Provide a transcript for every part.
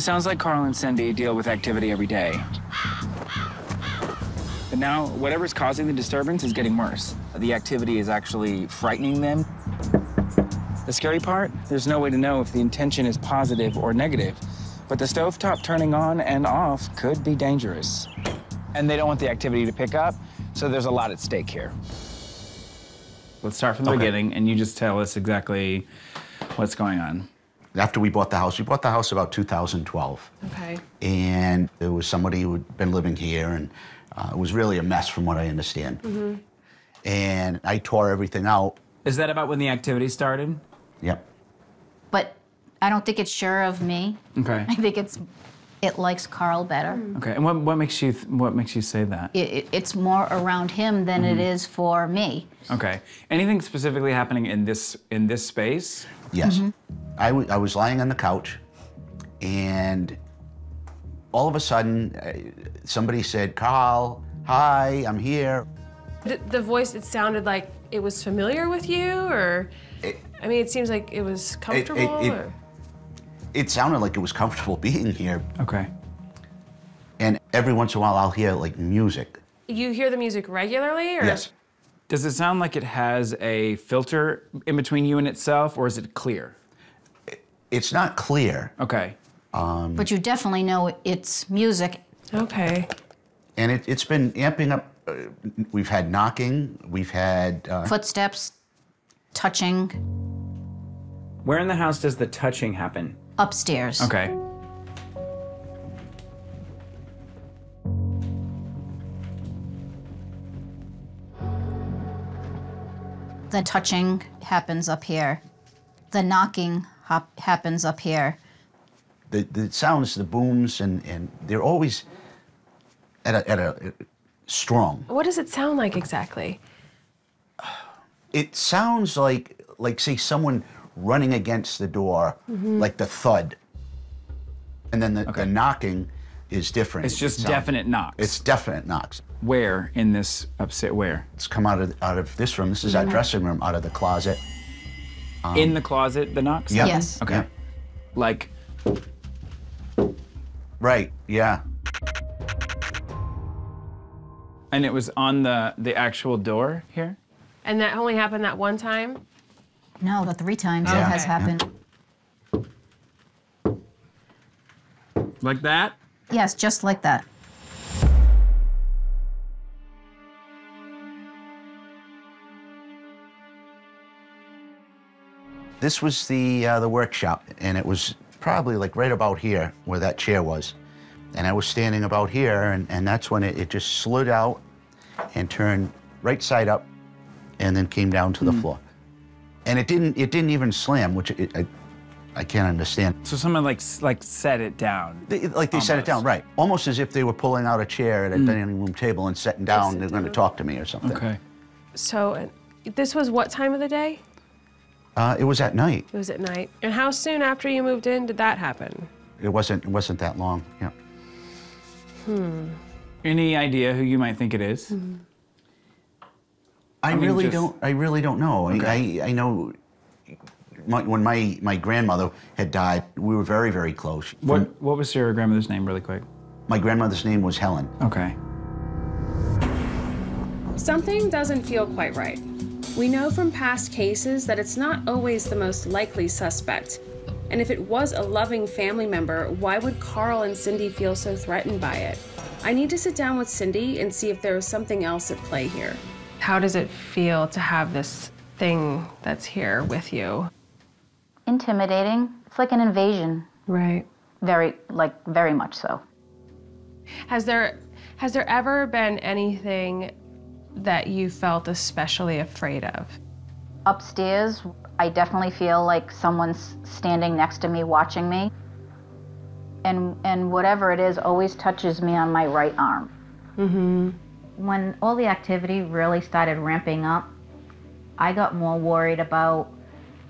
It sounds like Carl and Cindy deal with activity every day. But now, whatever's causing the disturbance is getting worse. The activity is actually frightening them. The scary part, there's no way to know if the intention is positive or negative, but the stovetop turning on and off could be dangerous. And they don't want the activity to pick up, so there's a lot at stake here. Let's start from the beginning, and you just tell us exactly what's going on. After we bought the house about 2012. Okay. And there was somebody who had been living here, and it was really a mess from what I understand. Mm-hmm. And I tore everything out. Is that about when the activity started? Yep. But I don't think it's sure of me. Okay. I think it likes Carl better. Mm. Okay, and what makes you say that? It's more around him than it is for me. Okay. Anything specifically happening in this space? Yes. Mm-hmm. I was lying on the couch, and all of a sudden, somebody said, "Carl, hi, I'm here." The voice, it sounded like it was familiar with you, or? I mean, it seems like it was comfortable, or? It sounded like it was comfortable being here. Okay. And every once in a while, I'll hear, like, music. You hear the music regularly, or? Yes. Does it sound like it has a filter in between you and itself, or is it clear? It's not clear. Okay. But you definitely know it's music. Okay. And it's been amping up. We've had knocking, we've had... footsteps, touching. Where in the house does the touching happen? Upstairs. Okay. The touching happens up here. The knocking happens up here. The sounds, the booms, and they're always at a strong. What does it sound like exactly? It sounds like say, someone running against the door, like the thud. And then the knocking is different. It's just definite knocks. It's definite knocks. Where in this upset? Where? It's come out of this room. This is our dressing room, out of the closet. In the closet, the knocks? Yeah. Yes. Okay. Yeah. Like. Right. Yeah. And it was on the actual door here? And that only happened that one time? No, but 3 times it has happened. Yeah. Like that? Yes, just like that. This was the workshop, and it was probably like right about here where that chair was. And I was standing about here, and that's when it just slid out and turned right side up and then came down to the floor. And it didn't even slam, which I can't understand. So someone like set it down. They set it down, right. Almost as if they were pulling out a chair at a dining room table and setting down, they're going to talk to me or something. Okay. So this was what time of the day? It was at night. It was at night. And how soon after you moved in did that happen? It wasn't that long, yeah. Any idea who you might think it is? I really don't know. Okay. I know when my grandmother had died, we were very, very close. What was your grandmother's name, really quick? My grandmother's name was Helen. Okay. Something doesn't feel quite right. We know from past cases that it's not always the most likely suspect. And if it was a loving family member, why would Carl and Cindy feel so threatened by it? I need to sit down with Cindy and see if there is something else at play here. How does it feel to have this thing that's here with you? Intimidating. It's like an invasion. Right. Very much so. Has there ever been anything that you felt especially afraid of? Upstairs, I definitely feel like someone's standing next to me, watching me. And whatever it is always touches me on my right arm. When all the activity really started ramping up, I got more worried about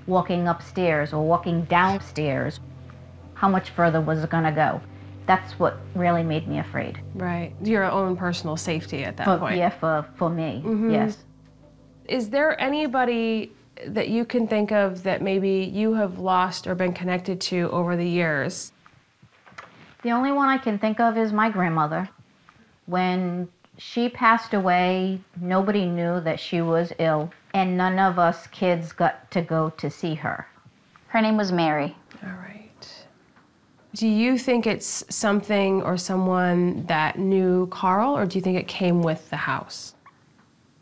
walking upstairs or walking downstairs. How much further was it gonna go? That's what really made me afraid. Right, your own personal safety at that point. Yeah, for me, yes. Is there anybody that you can think of that maybe you have lost or been connected to over the years? The only one I can think of is my grandmother. When she passed away, nobody knew that she was ill, and none of us kids got to go to see her. Her name was Mary. All right. Do you think it's something or someone that knew Carl, or do you think it came with the house?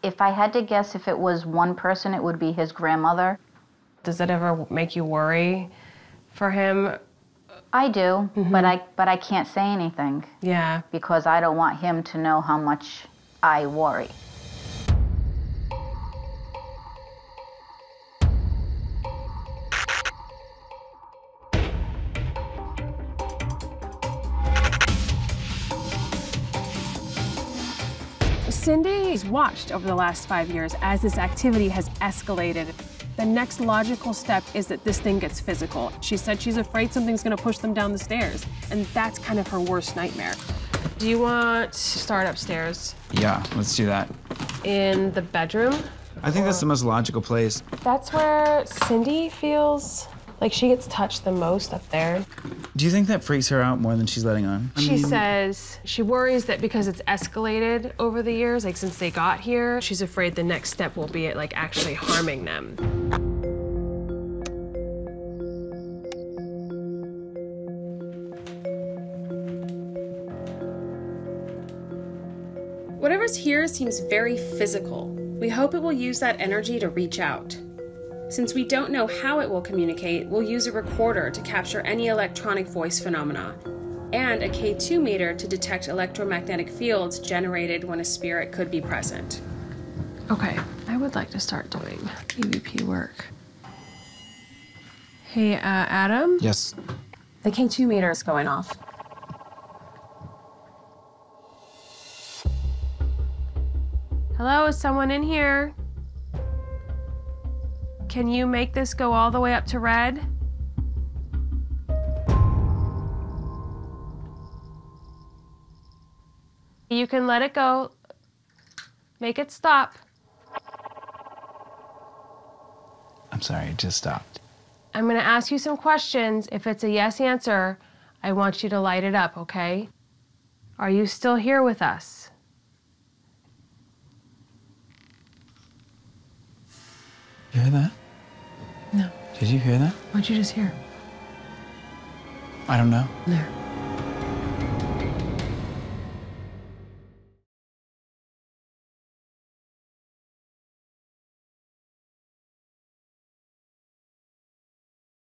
If I had to guess, if it was one person, it would be his grandmother. Does that ever make you worry for him? I do, but I can't say anything. Yeah. Because I don't want him to know how much I worry. Cindy's watched over the last 5 years as this activity has escalated. The next logical step is that this thing gets physical. She said she's afraid something's gonna push them down the stairs, and that's kind of her worst nightmare. Do you want to start upstairs? Yeah, let's do that. In the bedroom? I think that's the most logical place. That's where Cindy feels like she gets touched the most, up there. Do you think that freaks her out more than she's letting on? She says she worries that because it's escalated over the years, like since they got here, she's afraid the next step will be like actually harming them. Whatever's here seems very physical. We hope it will use that energy to reach out. Since we don't know how it will communicate, we'll use a recorder to capture any electronic voice phenomena, and a K2 meter to detect electromagnetic fields generated when a spirit could be present. Okay, I would like to start doing EVP work. Hey, Adam? Yes? The K2 meter is going off. Hello, is someone in here? Can you make this go all the way up to red? You can let it go. Make it stop. I'm sorry, it just stopped. I'm gonna ask you some questions. If it's a yes answer, I want you to light it up, okay? Are you still here with us? You hear that? No. Did you hear that? What'd you just hear? I don't know. No.